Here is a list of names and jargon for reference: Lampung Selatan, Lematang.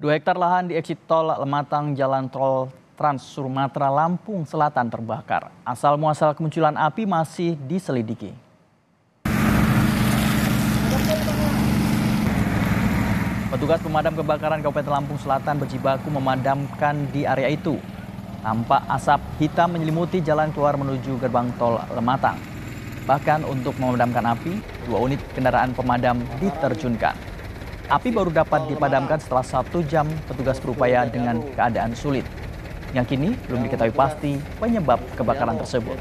2 hektar lahan di eksit tol Lematang Jalan Tol Trans Sumatera Lampung Selatan terbakar. Asal muasal kemunculan api masih diselidiki. Petugas pemadam kebakaran Kabupaten Lampung Selatan berjibaku memadamkan di area itu. Tampak asap hitam menyelimuti jalan keluar menuju gerbang tol Lematang. Bahkan untuk memadamkan api, 2 unit kendaraan pemadam diterjunkan. Api baru dapat dipadamkan setelah 1 jam petugas berupaya dengan keadaan sulit. Yang kini belum diketahui pasti penyebab kebakaran tersebut.